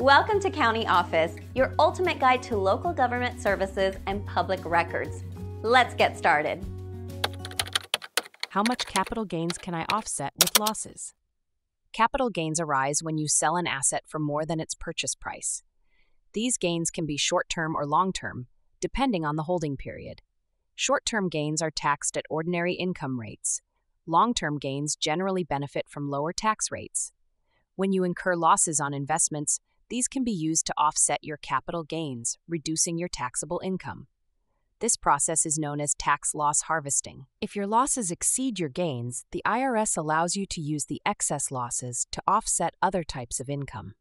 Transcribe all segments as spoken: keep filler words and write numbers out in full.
Welcome to County Office, your ultimate guide to local government services and public records. Let's get started. How much capital gains can I offset with losses? Capital gains arise when you sell an asset for more than its purchase price. These gains can be short-term or long-term, depending on the holding period. Short-term gains are taxed at ordinary income rates. Long-term gains generally benefit from lower tax rates. When you incur losses on investments, these can be used to offset your capital gains, reducing your taxable income. This process is known as tax loss harvesting. If your losses exceed your gains, the I R S allows you to use the excess losses to offset other types of income.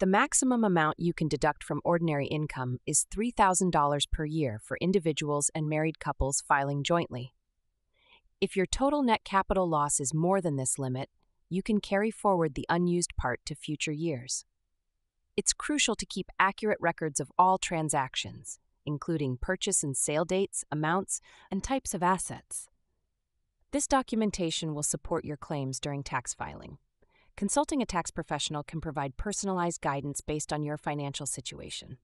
The maximum amount you can deduct from ordinary income is three thousand dollars per year for individuals and married couples filing jointly. If your total net capital loss is more than this limit, you can carry forward the unused part to future years. It's crucial to keep accurate records of all transactions, including purchase and sale dates, amounts, and types of assets. This documentation will support your claims during tax filing. Consulting a tax professional can provide personalized guidance based on your financial situation.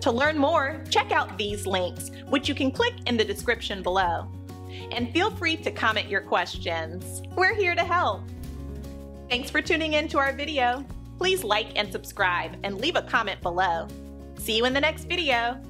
To learn more, check out these links, which you can click in the description below. And feel free to comment your questions. We're here to help. Thanks for tuning in to our video. Please like and subscribe and leave a comment below. See you in the next video.